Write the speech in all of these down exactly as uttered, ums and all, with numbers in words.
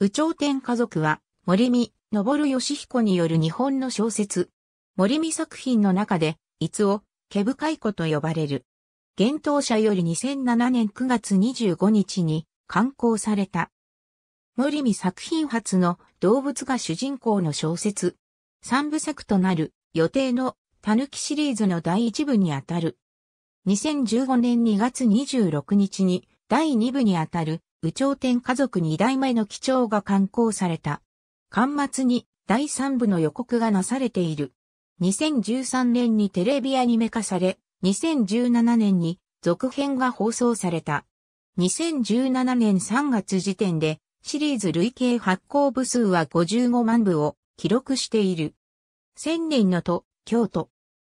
有頂天家族は、森見登義彦による日本の小説。森見作品の中で、逸を、毛深い子と呼ばれる。幻冬舎よりにせんななねんくがつにじゅうごにちに刊行された。森見作品初の動物が主人公の小説。三部作となる予定の狸シリーズの第一部にあたる。にせんじゅうごねんにがつにじゅうろくにちに第二部にあたる有頂天家族に代目の記帳が刊行された。巻末に第三部の予告がなされている。にせんじゅうさんねんにテレビアニメ化され、にせんじゅうななねんに続編が放送された。にせんじゅうななねんさんがつ時点でシリーズ累計発行部数はごじゅうごまんぶを記録している。千年の都、京都。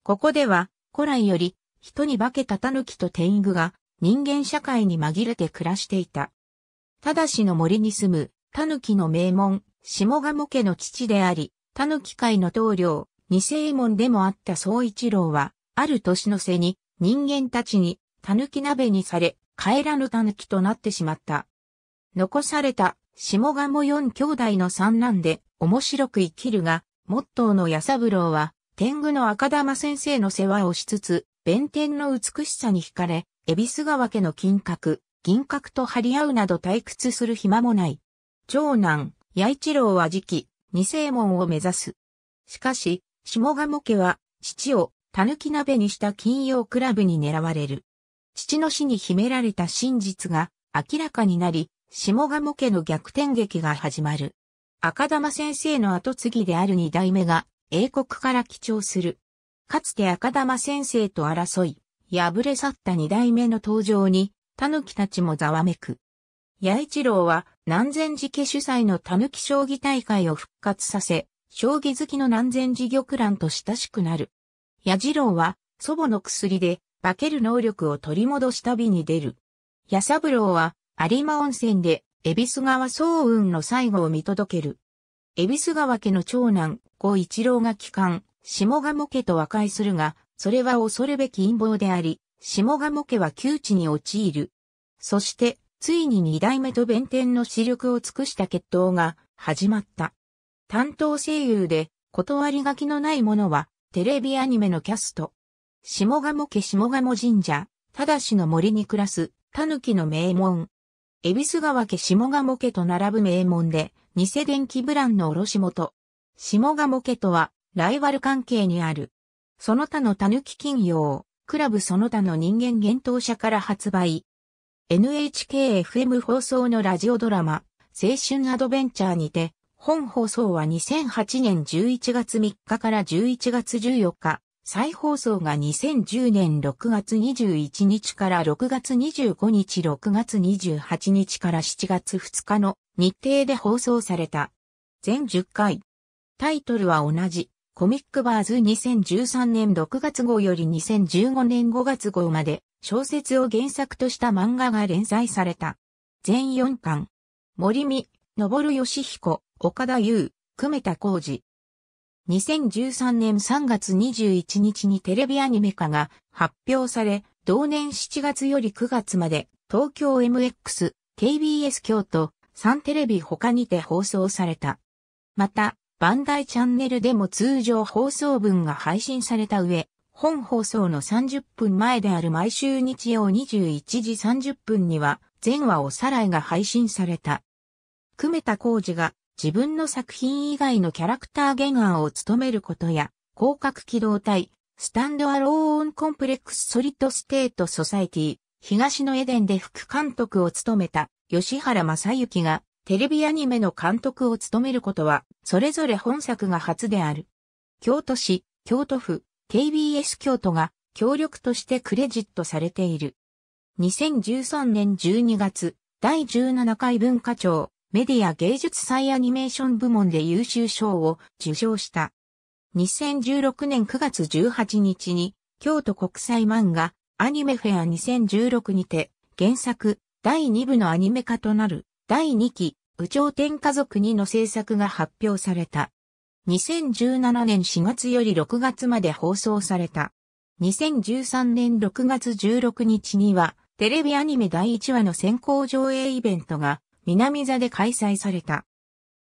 ここでは古来より人に化けた狸と天狗が人間社会に紛れて暮らしていた。忠氏の森に住む狸の名門、下鴨家の父であり、狸界の棟梁、二世門でもあった宗一郎は、ある年の瀬に人間たちに狸鍋にされ帰らぬ狸となってしまった。残された下鴨四兄弟の三男で面白く生きるが、モットーの矢三郎は天狗の赤玉先生の世話をしつつ、弁天の美しさに惹かれ、恵比寿川家の金閣、銀閣と張り合うなど退屈する暇もない。長男、矢一郎は次期二世門を目指す。しかし、下鴨家は父を狸鍋にした金曜クラブに狙われる。父の死に秘められた真実が明らかになり、下鴨家の逆転劇が始まる。赤玉先生の後継ぎである二代目が英国から帰朝する。かつて赤玉先生と争い、敗れ去った二代目の登場に、狸たちもざわめく。矢一郎は南禅寺家主催の狸将棋大会を復活させ、将棋好きの南禅寺玉蘭と親しくなる。矢次郎は祖母の薬で化ける能力を取り戻し旅に出る。矢三郎は有馬温泉で恵比寿川早雲の最後を見届ける。恵比寿川家の長男、五一郎が帰還、下鴨家と和解するが、それは恐るべき陰謀であり、下鴨家は窮地に陥る。そして、ついに二代目と弁天の死力を尽くした決闘が始まった。担当声優で、断り書きのないものは、テレビアニメのキャスト。下鴨家下鴨神社、忠の森に暮らす、狸の名門。恵比寿川家下鴨家と並ぶ名門で、偽電気ブランの卸元。下鴨家とは、ライバル関係にある。その他の狸金曜、クラブその他の人間幻冬舎から発売。エヌエイチケーエフエム 放送のラジオドラマ、青春アドベンチャーにて、本放送はにせんはちねんじゅういちがつみっかからじゅういちがつじゅうよっか、再放送がにせんじゅうねんろくがつにじゅういちにちからろくがつにじゅうごにち、ろくがつにじゅうはちにちからしちがつふつかの日程で放送された。全じゅっかい。タイトルは同じ、コミックバーズにせんじゅうさんねんろくがつごうよりにせんじゅうごねんごがつごうまで小説を原作とした漫画が連載された。全よんかん。森見登義彦、岡田優、久米田浩二。にせんじゅうさんねんさんがつにじゅういちにちにテレビアニメ化が発表され、同年しちがつよりくがつまで、東京 エムエックス、ケービーエス 京都、サンテレビ他にて放送された。また、バンダイチャンネルでも通常放送分が配信された上、本放送のさんじゅっぷんまえである毎週日曜にじゅういちじさんじゅっぷんには、全話おさらいが配信された。久米田浩二が自分の作品以外のキャラクター原案を務めることや、広角機動隊、スタンドアローオンコンプレックスソリッドステートソサイティ、東のエデンで副監督を務めた吉原正幸がテレビアニメの監督を務めることは、それぞれ本作が初である。京都市、京都府、ケービーエス 京都が協力としてクレジットされている。にせんじゅうさんねんじゅうにがつ、だいじゅうななかい文化庁、メディア芸術祭アニメーション部門で優秀賞を受賞した。にせんじゅうろくねんくがつじゅうはちにちに京都国際漫画アニメフェアにせんじゅうろくにて原作だいにぶのアニメ化となるだいにき有頂天家族にの制作が発表された。にせんじゅうななねんしがつよりろくがつまで放送された。にせんじゅうさんねんろくがつじゅうろくにちにはテレビアニメだいいちわの先行上映イベントが南座で開催された。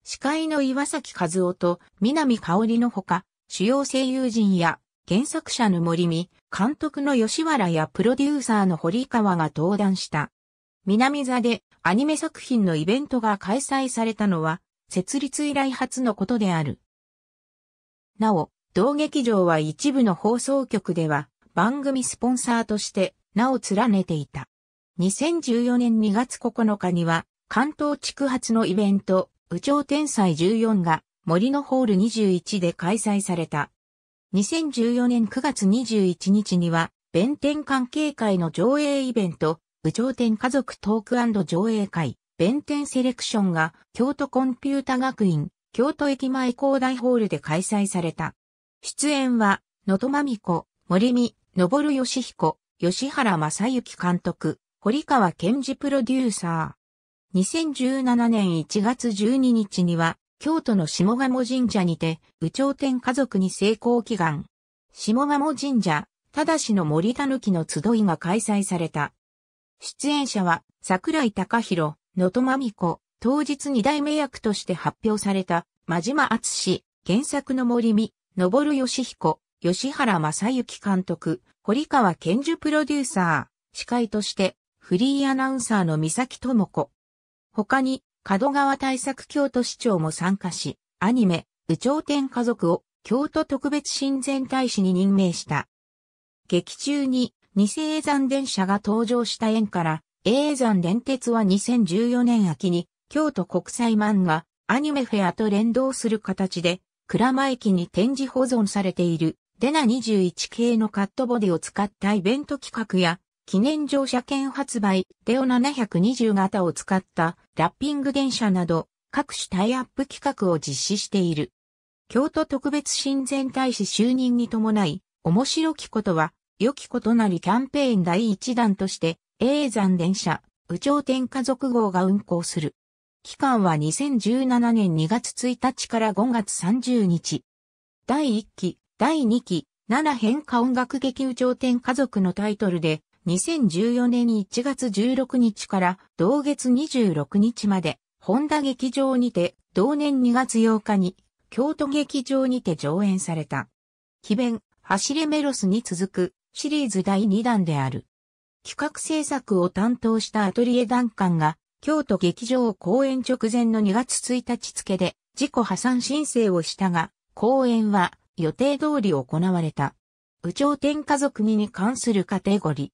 司会の岩崎和夫と南香織のほか、主要声優陣や原作者の森美、監督の吉原やプロデューサーの堀川が登壇した。南座でアニメ作品のイベントが開催されたのは、設立以来初のことである。なお、同劇場は一部の放送局では番組スポンサーとして名を連ねていた。にせんじゅうよねんにがつここのかには関東地区発のイベント、有頂天祭じゅうよんが森のホールにじゅういちで開催された。にせんじゅうよねんくがつにじゅういちにちには弁天関係会の上映イベント、有頂天家族トーク&上映会、弁天セレクションが京都コンピュータ学院、京都駅前広大ホールで開催された。出演は、能登麻美子、森美、登義彦、吉原正幸監督、堀川賢二プロデューサー。にせんじゅうななねんいちがつじゅうににちには、京都の下鴨神社にて、有頂天家族に成功祈願。下鴨神社、忠の森狸の集いが開催された。出演者は、櫻井孝宏、能登麻美子、当日二代目役として発表された、真島篤、原作の森美、登義彦、吉原正幸監督、堀川賢二プロデューサー、司会として、フリーアナウンサーの三崎智子。他に、門川対策京都市長も参加し、アニメ、有頂天家族を京都特別親善大使に任命した。劇中に、二世叡山電車が登場した縁から、叡山電鉄はにせんじゅうよねんあきに京都国際漫画アニメフェアと連動する形で鞍馬駅に展示保存されているデナにじゅういち系のカットボディを使ったイベント企画や記念乗車券発売デオななひゃくにじゅう型を使ったラッピング電車など各種タイアップ企画を実施している。京都特別親善大使就任に伴い面白きことは良きことなりキャンペーンだいいちだんとして叡山電車、有頂天家族号が運行する。期間はにせんじゅうななねんにがつついたちからごがつさんじゅうにち。だいいっき、だいにき、なな変化音楽劇有頂天家族のタイトルで、にせんじゅうよねんいちがつじゅうろくにちから同月にじゅうろくにちまで、本田劇場にて、同年にがつようかに、京都劇場にて上演された。奇弁、走れメロスに続く、シリーズだいにだんである。企画制作を担当したアトリエダンカンが、京都劇場公演直前のにがつついたち付で自己破産申請をしたが、公演は予定通り行われた。有頂天家族にに関するカテゴリ